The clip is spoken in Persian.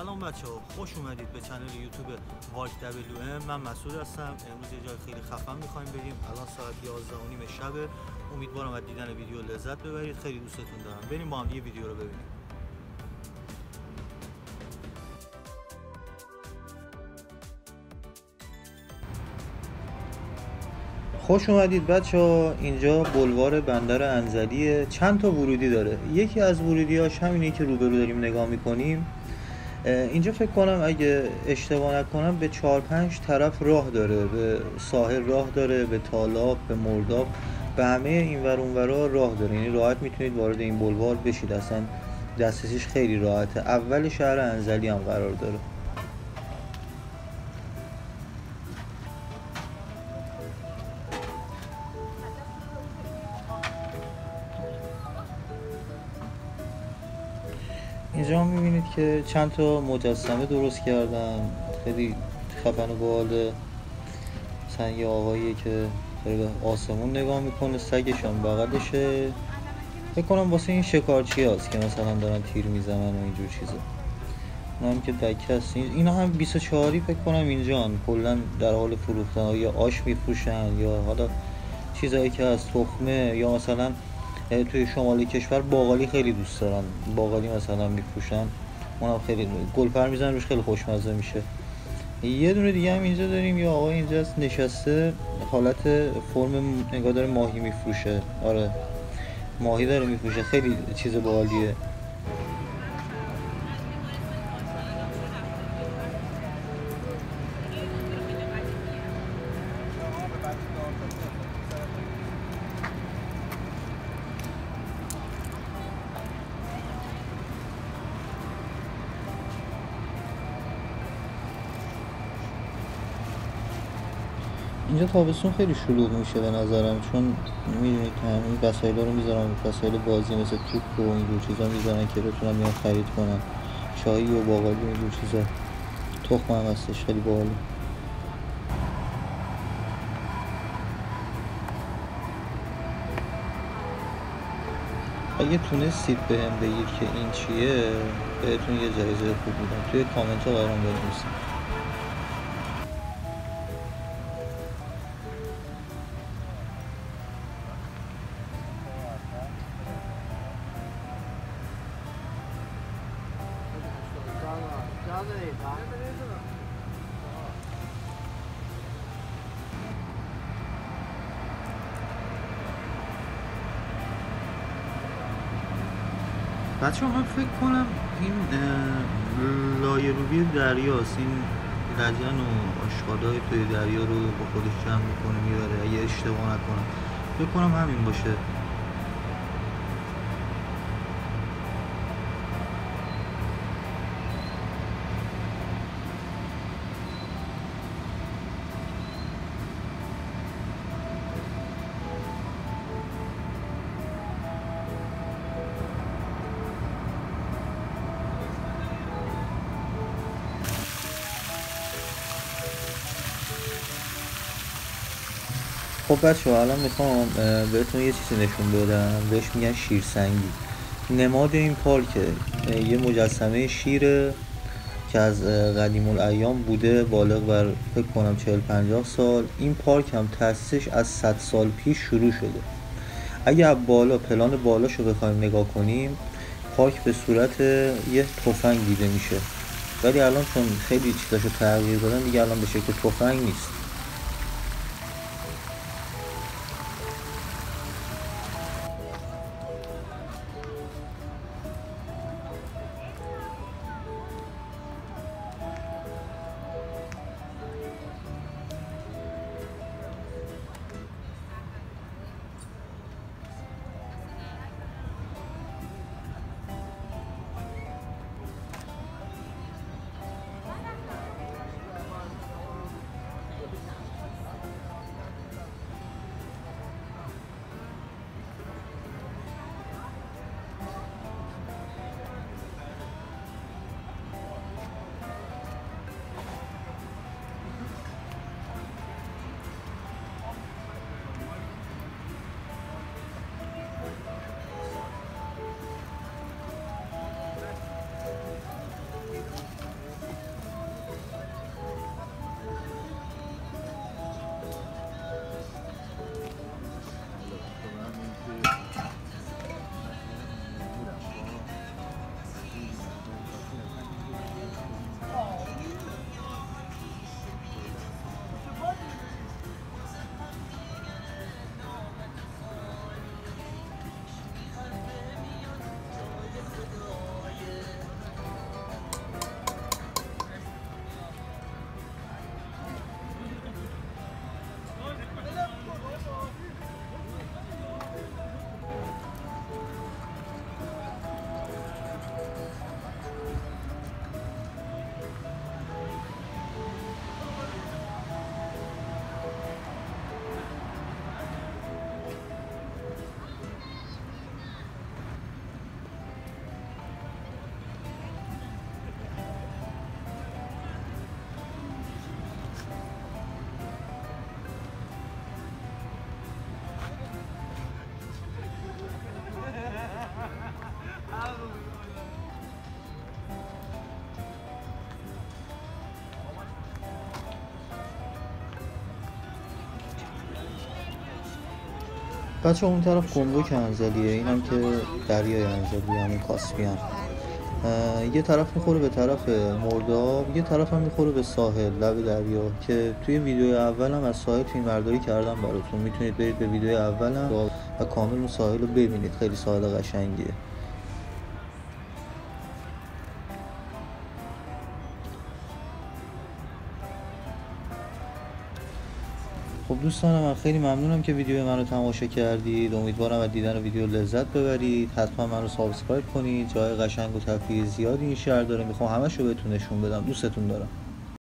سلام بچه‌ها، خوش اومدید به کانال یوتیوب واک دبلیو ام. من مسعود هستم. امروز یه جای خیلی خفن می‌خوایم بریم. الان ساعت 11:30 شب. امیدوارم از دیدن ویدیو لذت ببرید. خیلی دوستتون دارم. بریم با هم یه ویدیو رو ببینیم. خوش اومدید بچه‌ها. اینجا بلوار بندر انزلیه. چند تا ورودی داره. یکی از ورودی‌هاش همینه که روبرو داریم نگاه می‌کنیم. اینجا فکر کنم اگه اشتباه نکنم به 4-5 طرف راه داره، به ساحل راه داره، به تالاب، به مرداب، به همه این ور اون ورا راه داره. یعنی راحت میتونید وارد این بلوار بشید، اصلا دسترسیش خیلی راحته. اول شهر انزلی هم قرار داره. اینجا میبینید که چند تا مجسمه درست کردن، خیلی خفن و باحاله. مثلا یه آقاییه که داره به آسمون نگاه میکنه، سگش هم بغلشه. فکر کنم واسه این شکارچی هست که مثلا دارن تیر میزنن و اینجور چیزا. اونا هم که دکه هست. اینا هم 24ی فکر کنم اینجا هم کلا در حال فروختن، یا آش میفروشن یا حالا چیزایی که از تخمه، یا مثلا توی شمال کشور باقالی خیلی دوست دارن، باقالی مثلا میفروشن، اونم خیلی گلپر میزنن روش، خیلی خوشمزه میشه. یه دونه دیگه هم اینجا داریم، یه آقا اینجاست نشسته، حالت فرم نگاه داره، ماهی میفروشه. آره ماهی داره میفروشه، خیلی چیز باحالیه. اینجا تابستون خیلی شلوغ میشه به نظرم، چون میدونید که همین وسایل رو میذارن، وسایل بازی مثل توپ و اینجور چیزا میذارن که بتونن میان خرید کنن، چایی و باقالی و اینجور چیزا. تخم هم هستش، خیلی باحاله. اگه تونستید بهم بگید که این چیه، بهتون یه جایزه خوب میدم. توی کامنت ها برام بنویسید. بچه هم فکر کنم این لایه روی دریاست، این لجن و آشغالای توی دریا رو با خودش جمع میکنه میبره، اگه اشتباه نکنم. فکر کنم همین باشه. خب بچه‌ها الان میخوام بهتون یه چیزی نشون بدم، بهش میگن شیرسنگی. نماد این پارکه، یه مجسمه شیره که از قدیم الایام بوده، بالغ بر فکر کنم 40-50 سال. این پارک هم تاسیسش از 100 سال پیش شروع شده. اگه از بالا پلان بالاشو بخوایم نگاه کنیم، پارک به صورت یه تفنگ دیده میشه، ولی الان چون خیلی چیزاشو تغییر دادن دیگه الان به شکل تفنگ نیست. بچه اون طرف کنگوک انزلیه، اینم که دریای انزلیه، همون کاسپیان. یه طرف میخوره به طرف مرداب، یه طرف هم میخوره به ساحل لب دریا که توی ویدیو اولم از ساحل فیلمبرداری کردم براتون، میتونید برید به ویدیو اولم و کامل اون ساحل رو ببینید، خیلی ساحل قشنگیه. خب دوستان من خیلی ممنونم که ویدیو من رو تماشا کردید، امیدوارم از دیدن ویدیو لذت ببرید، حتما من رو سابسکرایب کنید، جای قشنگ و تفریحی زیادی این شهر داره، میخوام همه شو بهتون نشون بدم، دوستتون دارم.